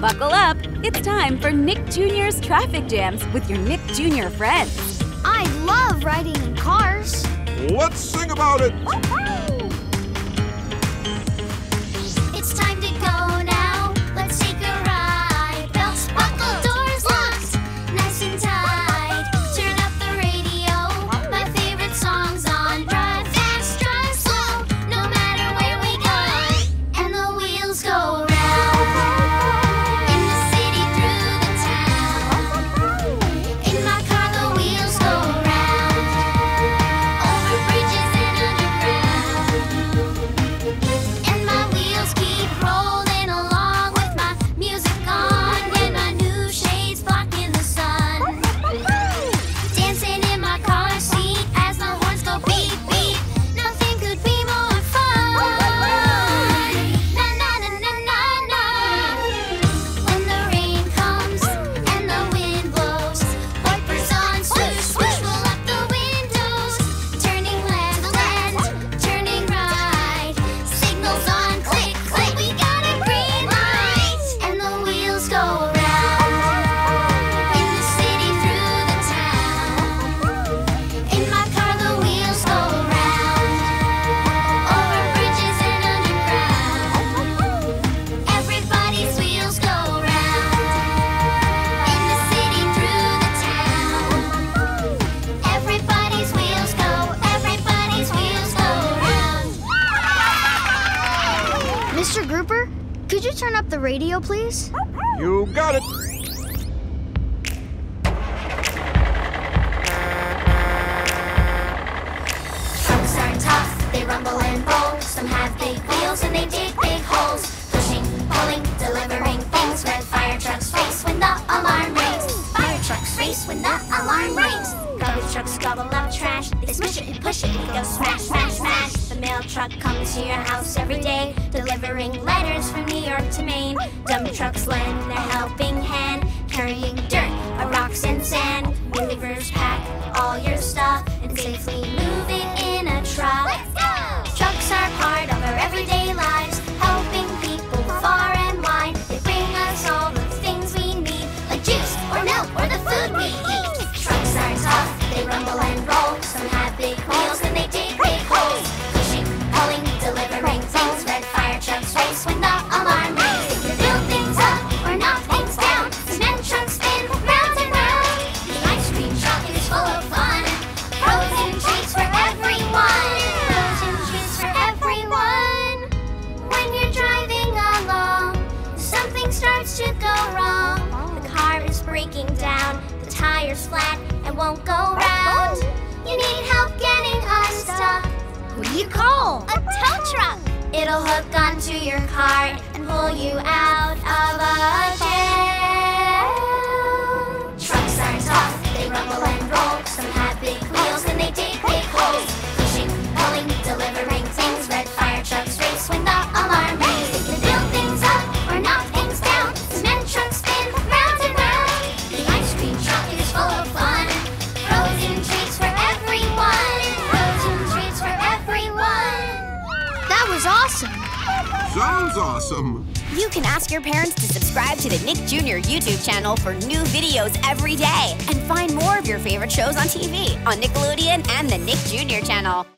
Buckle up, it's time for Nick Jr.'s Traffic Jams with your Nick Jr. friends. I love riding in cars. Let's sing about it. Woo-hoo! It's time to go now. Let's take a ride. Belts buckled, doors locked, nice and tight. Turn up the radio. My favorite song's on. Drive fast, drive slow. No matter where we go, and the wheels go round. In the city, through the town. In my car, the wheels go round. Over bridges and underground. And my wheels keep rolling along with my music on. And my new shades blocking the sun. Dancing in my car seat as my horns go beep, beep. Nothing could be more fun. Na na na na na na. When the rain comes and the wind blows, wipers on, swoosh, swoosh, roll up the windows. Turning left, left, turning right. Signals on, click, click, we got a green light. And the wheels go round. In the city, through the town. In my car, the wheels go round. Over bridges and underground. Everybody's wheels go round. In the city, through the town. Everybody's wheels go, everybody's wheels go round. Mr. Grouper, could you turn up the radio, please? You got it. Trucks are tough, they rumble and roll. Some have big wheels and they dig big holes. Pushing, pulling, delivering things. Red fire trucks race when the alarm rings. Fire trucks race when the alarm rings. Garbage trucks gobble up trash. They smush it and push it and go smash, smash, smash. The mail truck comes to your house every day, delivering letters from New York to Maine. Dump trucks lend a helping hand, carrying dirt, rocks and sand. Relievers pack all your stuff and safely move it in a truck. Let's go! Trucks are part of our everyday lives, helping people far and wide. They bring us all the things we need, like juice or milk or the food we eat. Trucks are tough, they rumble and roll. Some have big wheels and they dig big holes. Pushing, pulling, delivering things. Red fire trucks race when the alarm rings. They can build things up or knock things down. Cement trucks spin round and round. The ice cream truck is full of fun. Frozen treats for everyone. Frozen treats for everyone. When you're driving along, something starts to go wrong. The car is breaking down, the tire's flat and won't go round. You need help getting unstuck. Who do you call? A tow truck. It'll hook onto your cart and pull you out of a jam. Trucks are tough, they rumble and roll. Some have big wheels and they dig big holes. Pushing, pulling, delivering things. Red fire trucks race when the alarm rings. They can build things up or knock things down. Cement trucks spin round and round. The ice cream truck is full of fun. Frozen treats for everyone. Frozen treats for everyone. That was awesome. Sounds awesome. You can ask your parents to subscribe to the Nick Jr. YouTube channel for new videos every day and find more of your favorite shows on TV on Nickelodeon and the Nick Jr. channel.